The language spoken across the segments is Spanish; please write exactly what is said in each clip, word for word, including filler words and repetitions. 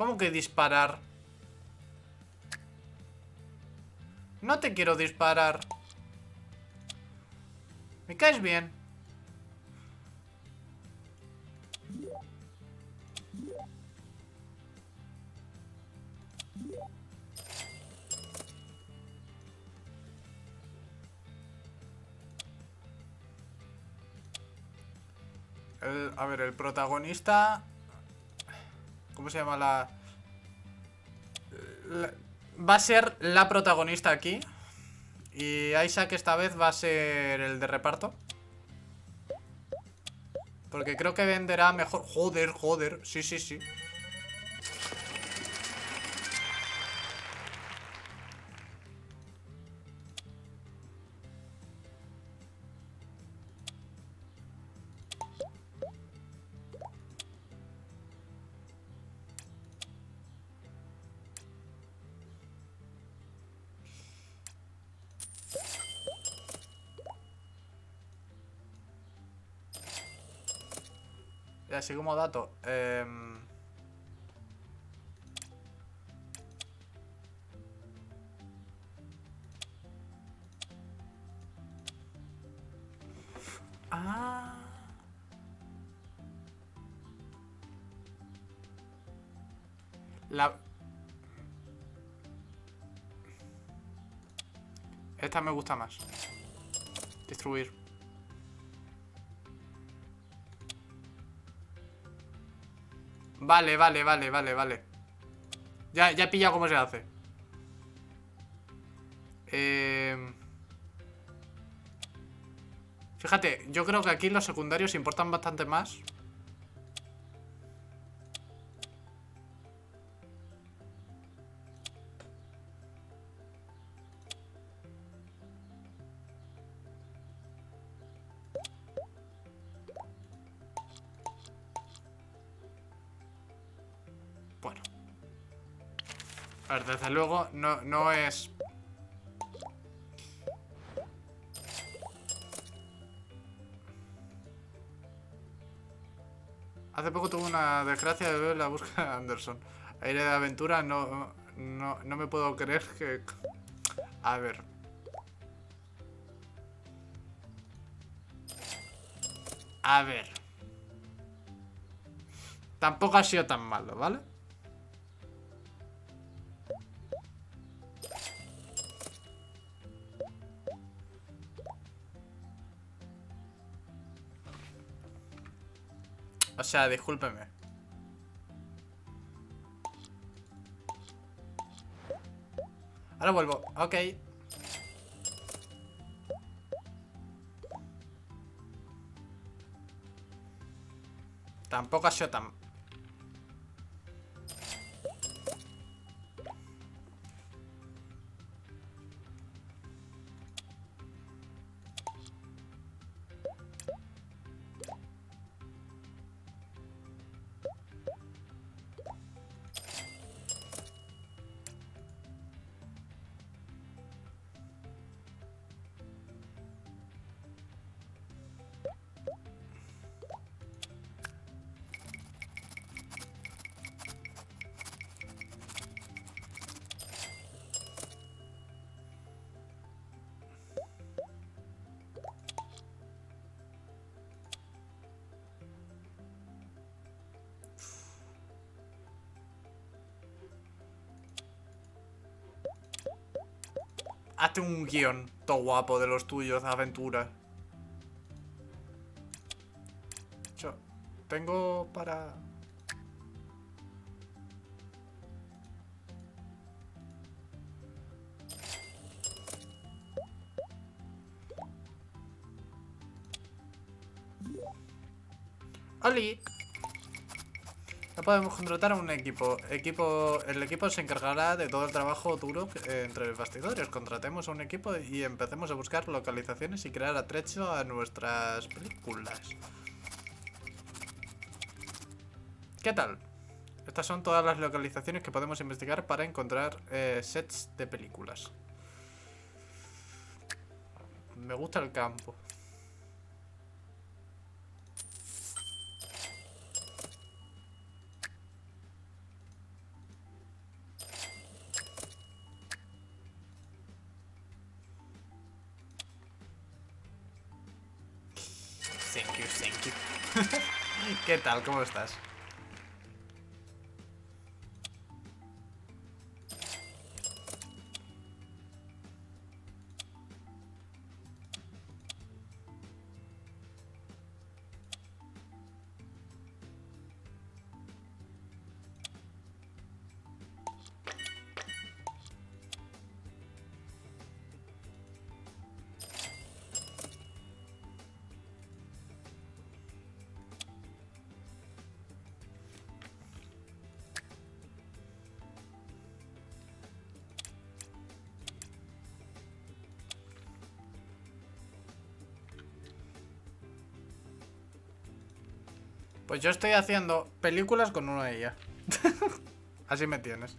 ¿Cómo que disparar? No te quiero disparar. Me caes bien. El, a ver, el protagonista... ¿Cómo se llama la, la...? Va a ser la protagonista aquí. Y Isaac esta vez va a ser el de reparto. Porque creo que venderá mejor... Joder, joder, sí, sí, sí. Y así como dato, eh... ah. La... Esta me gusta más. Destruir. Vale, vale, vale, vale, vale. Ya, ya he pillado cómo se hace. Eh... Fíjate, yo creo que aquí los secundarios importan bastante más. A ver, desde luego, no, no es... Hace poco tuve una desgracia de ver la búsqueda de Anderson. Aire de aventura, no, no, no me puedo creer que... A ver... A ver... Tampoco ha sido tan malo, ¿vale? O sea, discúlpeme. Ahora vuelvo. Ok. Tampoco ha sido tan... Hazte un guión todo guapo de los tuyos, aventuras. Yo tengo para... ¡Oli! No podemos contratar a un equipo. equipo El equipo se encargará de todo el trabajo duro entre bastidores. Contratemos a un equipo y empecemos a buscar localizaciones y crear atrecho a nuestras películas. ¿Qué tal? Estas son todas las localizaciones que podemos investigar para encontrar eh, sets de películas. Me gusta el campo. Thank you, thank you. ¿Qué tal? ¿Cómo estás? Pues yo estoy haciendo películas con una de ellas. Así me tienes.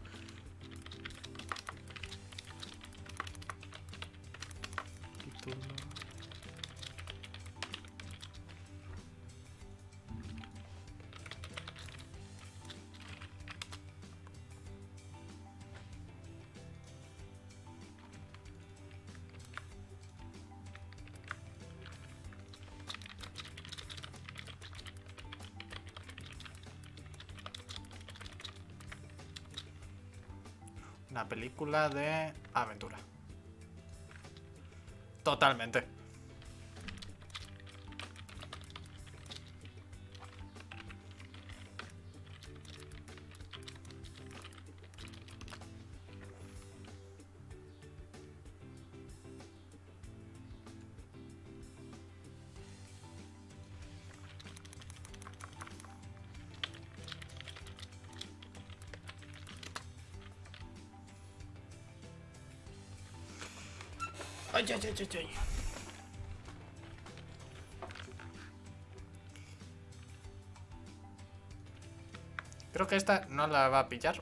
Una película de aventura. Totalmente. Ay, ay, ay, ay, ay. Creo que esta no la va a pillar.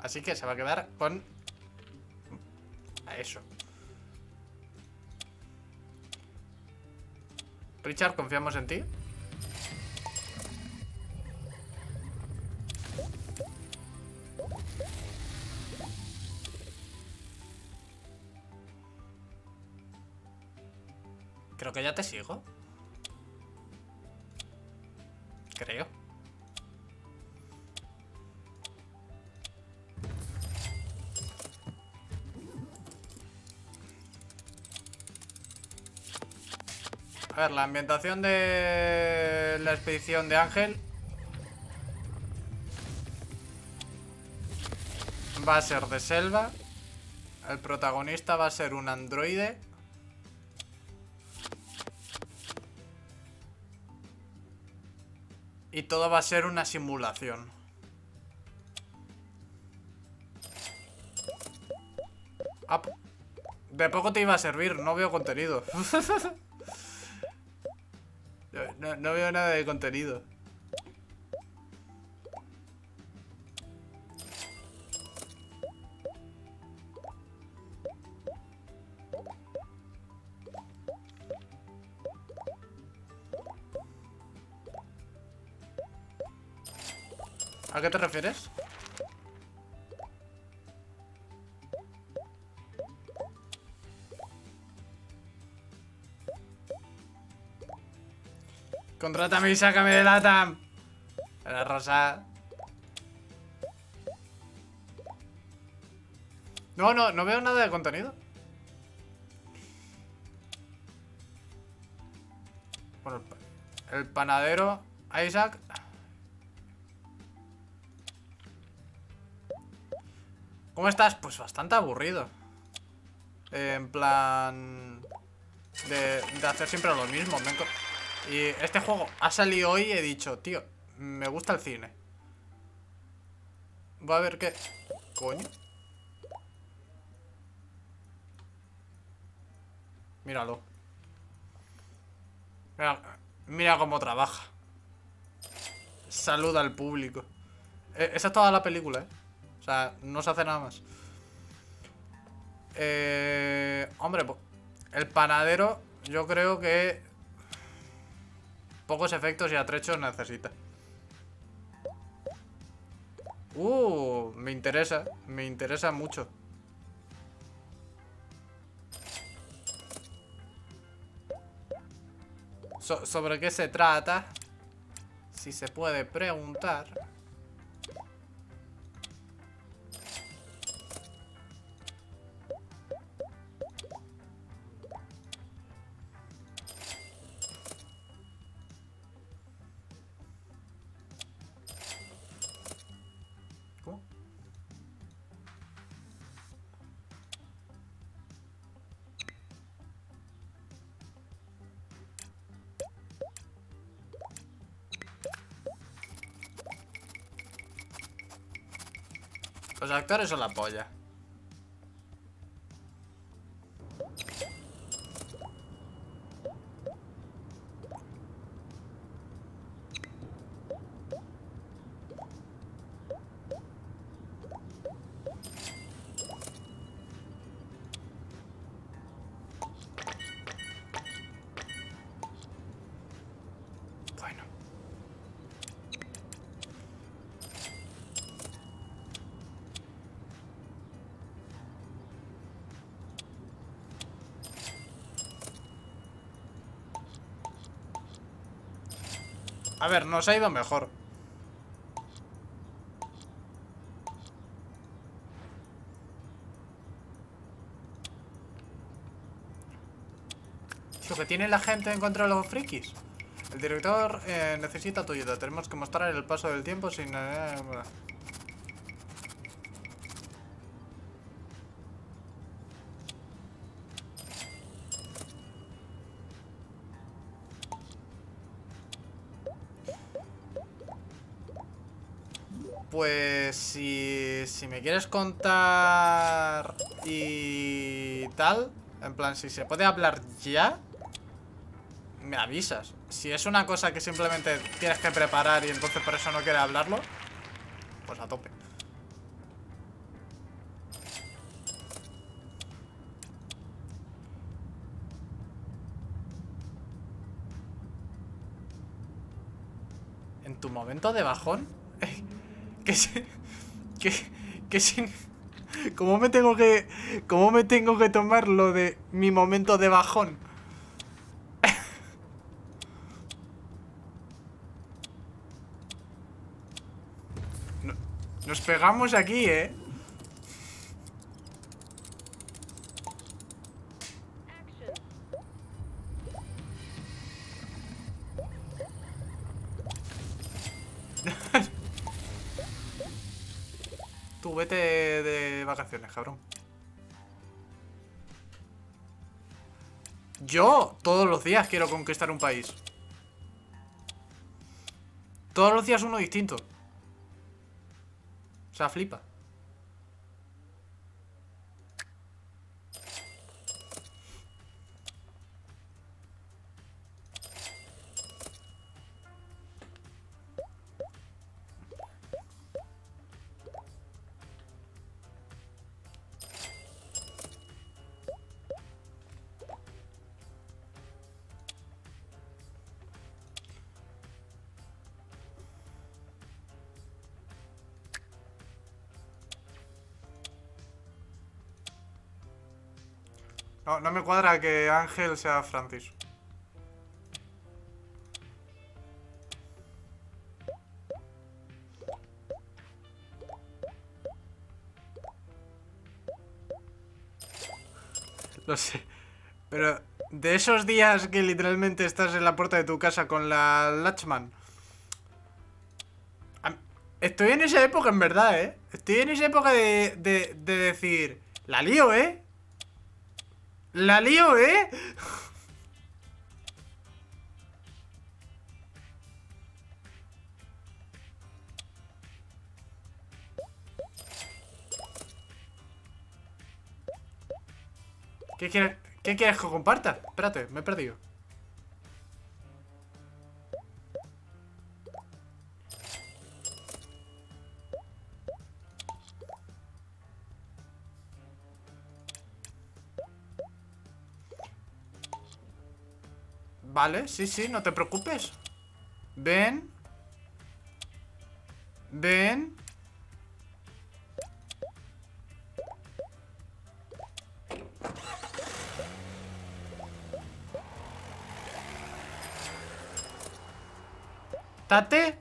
Así que se va a quedar con... eso. Richard, confiamos en ti. Creo que ya te sigo. Creo. A ver, la ambientación de la expedición de Ángel va a ser de selva. El protagonista va a ser un androide. Y todo va a ser una simulación. Ah, de poco te iba a servir, no veo contenido. no, no veo nada de contenido. ¿A qué te refieres? ¡Contrátame y sácame de la T A M! La rosa... No, no, no veo nada de contenido. Bueno, el panadero Isaac... ¿Cómo estás? Pues bastante aburrido. Eh, en plan... De, de hacer siempre lo mismo. Me y este juego ha salido hoy y he dicho, tío, me gusta el cine. Voy a ver qué... Coño. Míralo. Mira, mira cómo trabaja. Saluda al público. Eh, esa es toda la película, ¿eh? O sea, no se hace nada más. Eh, hombre, el panadero yo creo que pocos efectos y atrechos necesita. Uh, me interesa, me interesa mucho. so sobre qué se trata, si se puede preguntar. Los actores son la polla. A ver, nos ha ido mejor. Lo que tiene la gente en contra de los frikis. El director eh, necesita tu ayuda. Tenemos que mostrar el paso del tiempo sin... Eh, Pues si, si me quieres contar y tal, en plan, si se puede hablar ya, me avisas. Si es una cosa que simplemente tienes que preparar y entonces por eso no quieres hablarlo, pues a tope. En tu momento de bajón... ¿Qué, qué, qué ¿Cómo me tengo que cómo me tengo que tomar lo de mi momento de bajón? No, nos pegamos aquí, ¿eh? Tú vete de vacaciones, cabrón. Yo todos los días quiero conquistar un país. Todos los días uno distinto. O sea, flipa. No, no me cuadra que Ángel sea Francis. Lo sé. Pero de esos días que literalmente estás en la puerta de tu casa con la Lachman. Estoy en esa época, en verdad, ¿eh? Estoy en esa época de, de, de decir... La lío, ¿eh? La lío, ¿eh? ¿Qué quieres, qué quieres que comparta? Espérate, me he perdido. Vale, sí, sí, no te preocupes. Ven. Ven. ¡Date!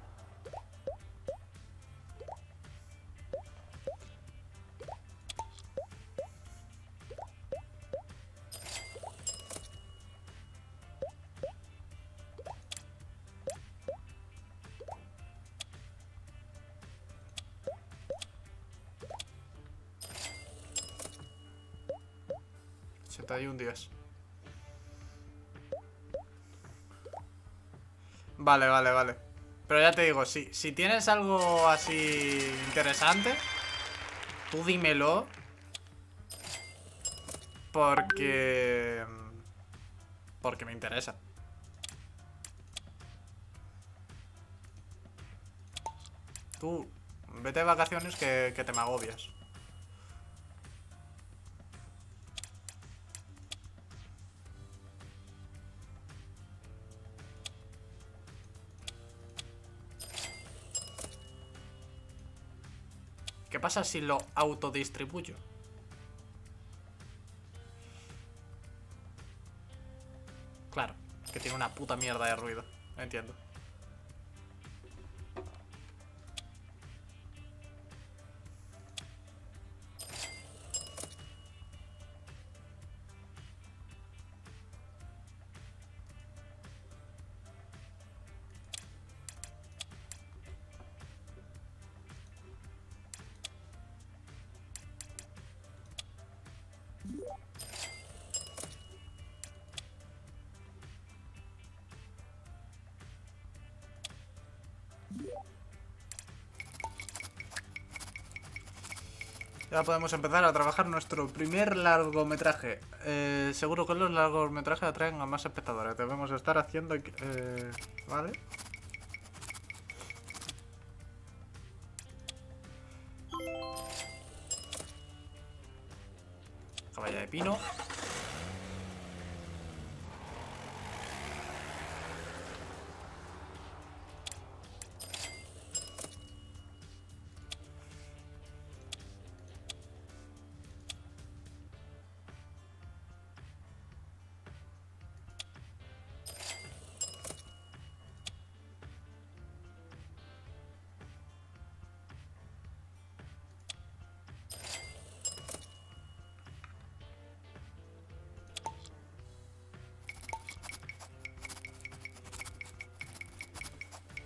ochenta y un días. Vale, vale, vale. Pero ya te digo, si, si tienes algo así interesante, tú dímelo. Porque... Porque me interesa. Tú, vete de vacaciones que, que te me agobias. ¿Qué pasa si lo autodistribuyo? Claro, que tiene una puta mierda de ruido. Entiendo. Ya podemos empezar a trabajar nuestro primer largometraje. Eh, seguro que los largometrajes atraen a más espectadores. Debemos estar haciendo... Eh, vale. Caballa de pino.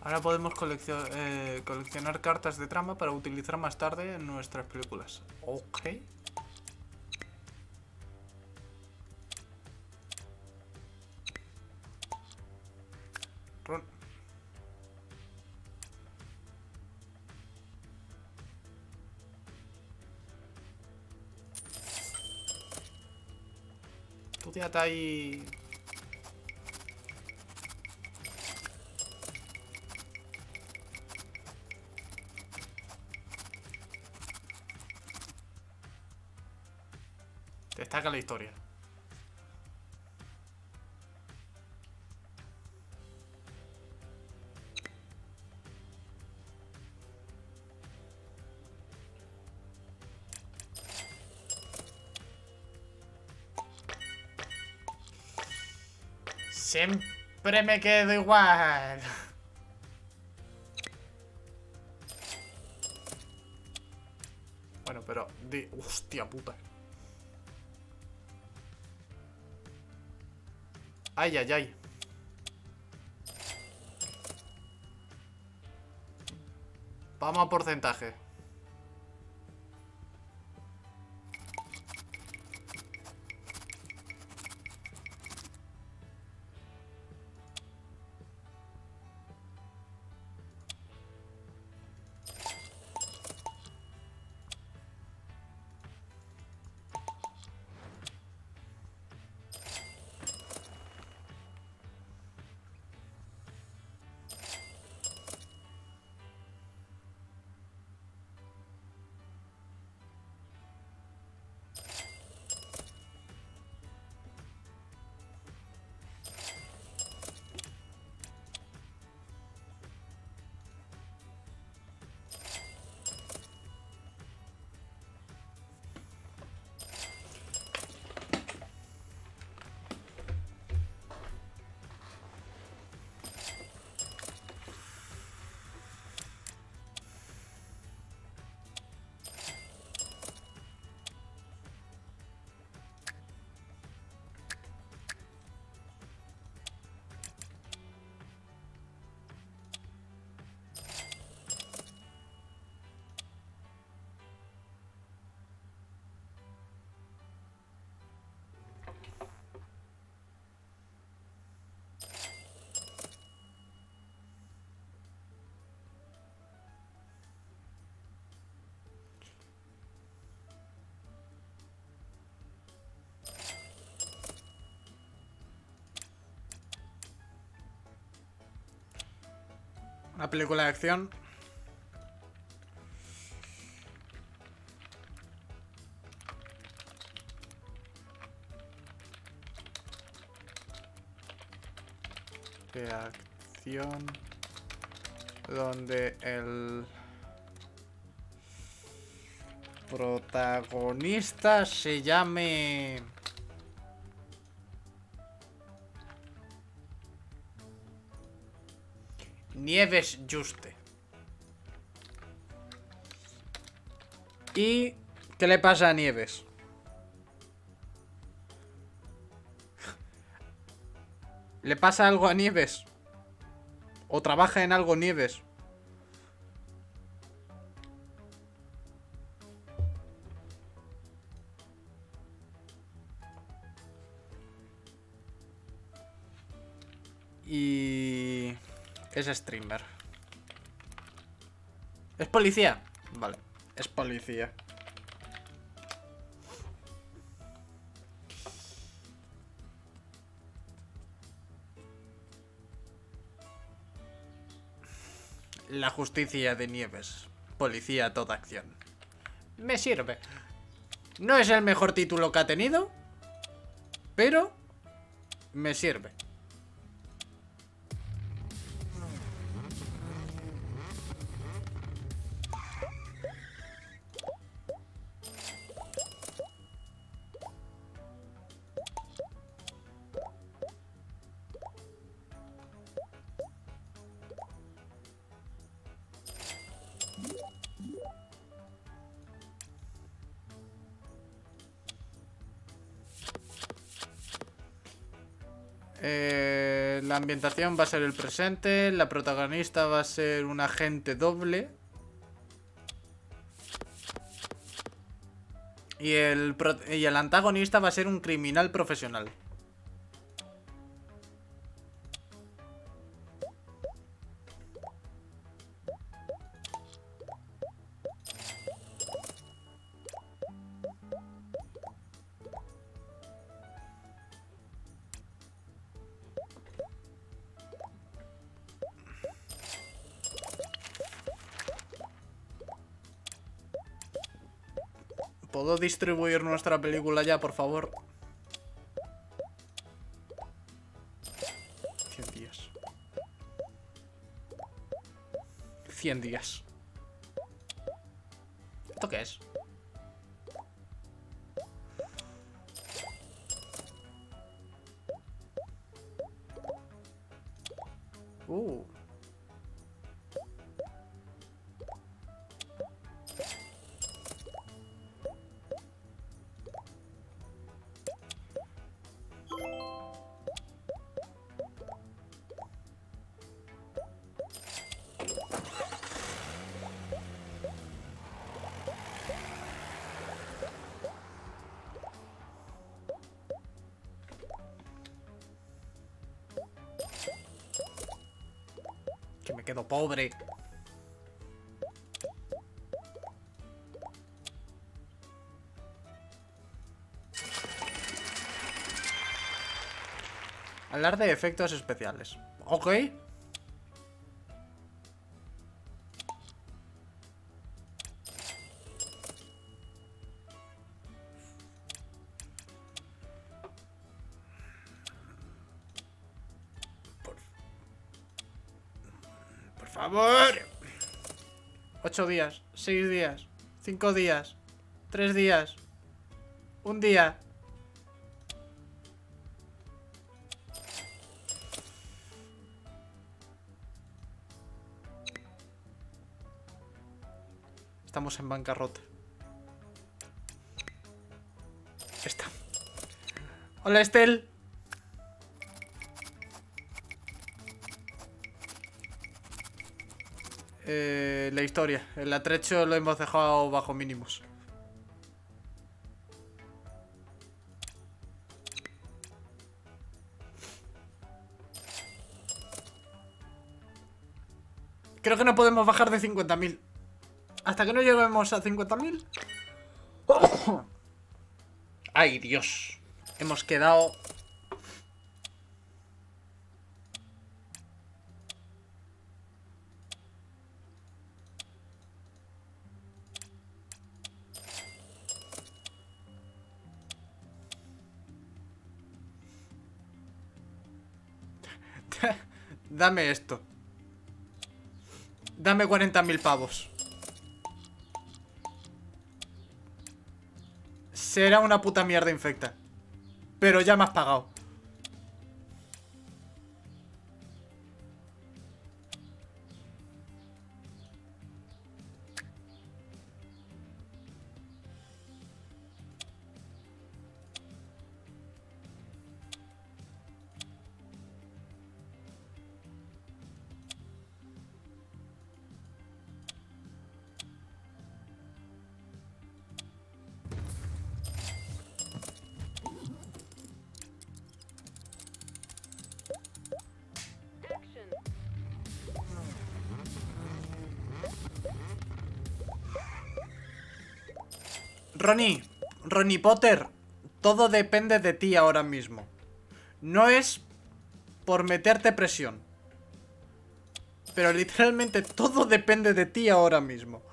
Ahora podemos coleccion eh, coleccionar cartas de trama para utilizar más tarde en nuestras películas. Ok. Run. Tú ya está ahí... Saca la historia. Siempre me quedo igual. Bueno, pero de... Hostia puta. Ay, ay, ay. Vamos a porcentaje. Una película de acción. De acción. Donde el protagonista se llame... Nieves Juste. ¿Y qué le pasa a Nieves? ¿Le pasa algo a Nieves? ¿O trabaja en algo Nieves? Y... es streamer. ¿Es policía? Vale, es policía. La justicia de Nieves. Policía a toda acción. Me sirve. No es el mejor título que ha tenido, pero me sirve. Eh, la ambientación va a ser el presente. La protagonista va a ser un agente doble. Y el, y el antagonista va a ser un criminal profesional. ¿Puedo distribuir nuestra película ya, por favor? cien días. cien días. ¿Esto qué es? Uh... que me quedo pobre. Hablar de efectos especiales. Ok. Por favor. Ocho días, seis días, cinco días, tres días, un día. Estamos en bancarrota. Está. Hola, Estel. Eh, la historia. El atrecho lo hemos dejado bajo mínimos. Creo que no podemos bajar de cincuenta mil. Hasta que no lleguemos a cincuenta mil. ¡Oh! ¡Ay, Dios! Hemos quedado... Dame esto. Dame cuarenta mil pavos. Será una puta mierda infecta, pero ya me has pagado. Ronnie, Ronnie Potter, todo depende de ti ahora mismo. No es por meterte presión, pero literalmente todo depende de ti ahora mismo.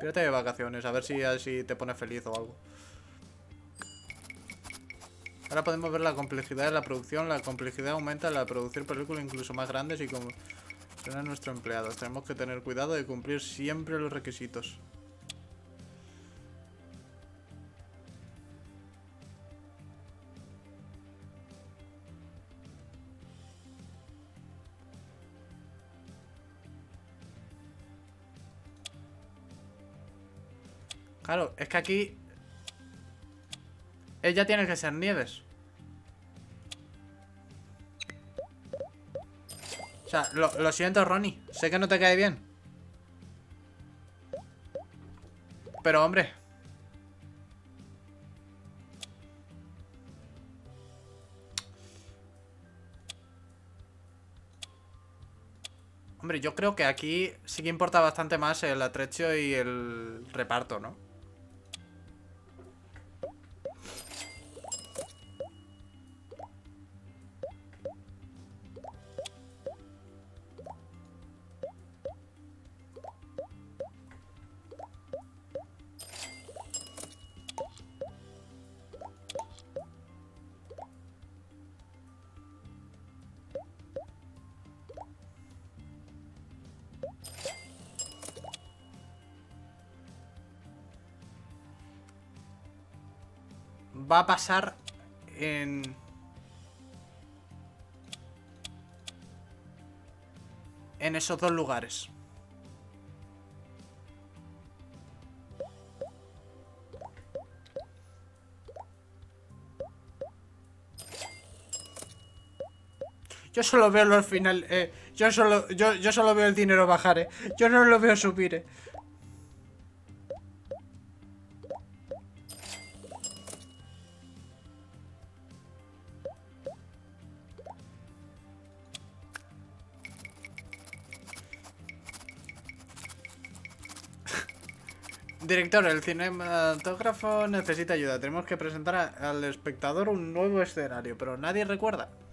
Pírate de vacaciones, a ver si así te pones feliz o algo. Ahora podemos ver la complejidad de la producción. La complejidad aumenta al producir películas incluso más grandes y como serán nuestros empleados. Tenemos que tener cuidado de cumplir siempre los requisitos. Claro, es que aquí... ella tiene que ser Nieves. O sea, lo, lo siento, Ronnie. Sé que no te cae bien, pero hombre, Hombre, yo creo que aquí sí que importa bastante más el atrecho y el reparto, ¿no? Va a pasar en... en esos dos lugares. Yo solo veo los final... Eh, yo, solo, yo, yo solo veo el dinero bajar, eh. Yo no lo veo subir, eh. Director, el cinematógrafo necesita ayuda. Tenemos que presentar a, al espectador un nuevo escenario, pero nadie recuerda.